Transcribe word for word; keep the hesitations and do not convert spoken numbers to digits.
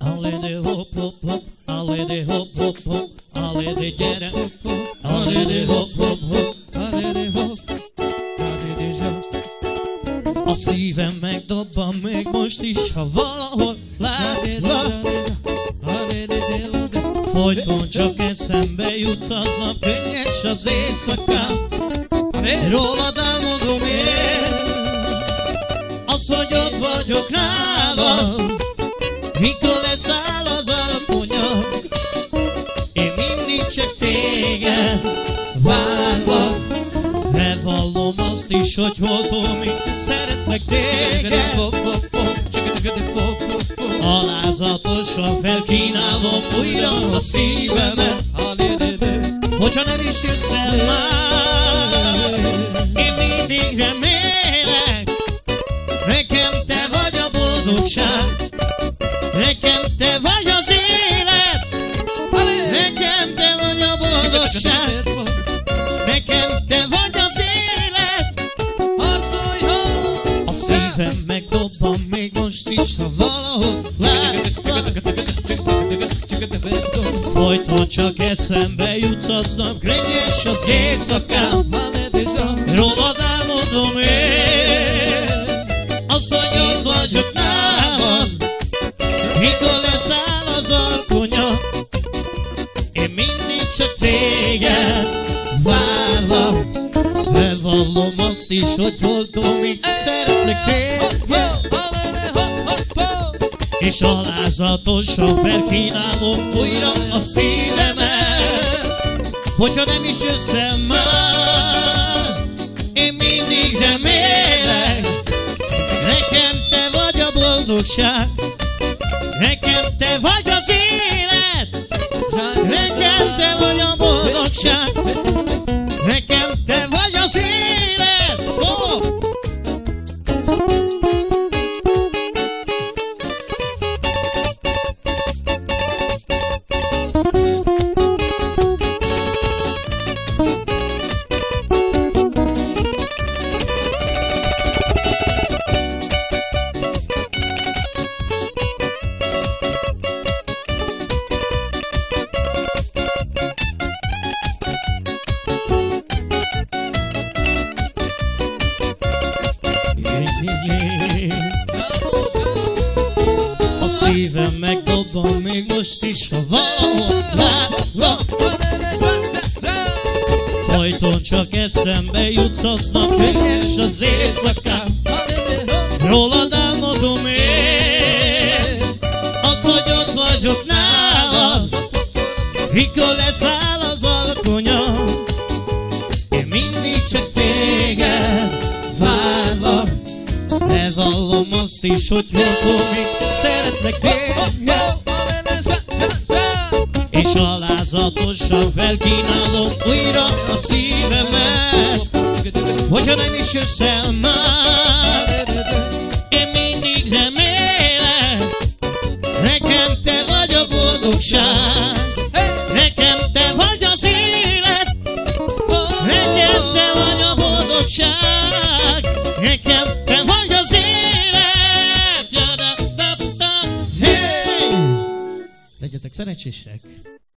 Ale de hop hop hop, ale de hop hop hop, ale de gera, ale de hop hop hop, ale de hop, ale de zsab. A szívem megdobban, még most is, ha valahol látlak. Folyton csak eszembe jutsz aznap, könnyes az éjszakám. Rólad álmodom én, az, hogy ott vagyok nálad. Mikor leszáll az alaponyag, én mindig csak téged várlak. Bevallom azt is, hogy holtomig szeretlek téged. Alázatosan felkínálom újra a szívemet. Hogyha nem is jössz el már, én mindig remélek. Nekem te vagy a boldogság, nekem te vagy az élet, nekem te vagy a boldogság, nekem te vagy az élet. A szívem megdobban még most is, ha valahol látlak. Folyton csak eszembe jutsz aznap, könnyes az éjszakám. Rólad álmodom én, az, hogy ott vagyok nálad. Mikor leszáll az alkonya, én mindig csak téged várlak. Bevallom azt is, hogy holtomig szeretlek téged. És alázatosan felkínálom újra a szívemet. Hogyha nem is jössz el már, én mindig remélek. Nekem te vagy a boldogság, nekem te vagy az élet, nekem te vagy a boldogság, nekem te vagy az élet. Szó! A szívem megdobban még most is, ha valahol látlak. Folyton csak eszembe jutsz aznap, könnyes az éjszakám. Rólad álmodom én, az, hogy ott vagyok nálad. Mikor leszáll az alkonyom, én mindig csak téged várlak. Bevallom azt is, hogy holtomig szeretlek téged. És alázatosan felkínálom újra a szívemet. Hogyha nem is jössz el már, én mindig remélek. Nekem te vagy a boldogság, nekem te vagy az élet, nekem te vagy a boldogság, nekem te vagy. Legyetek szerencsések!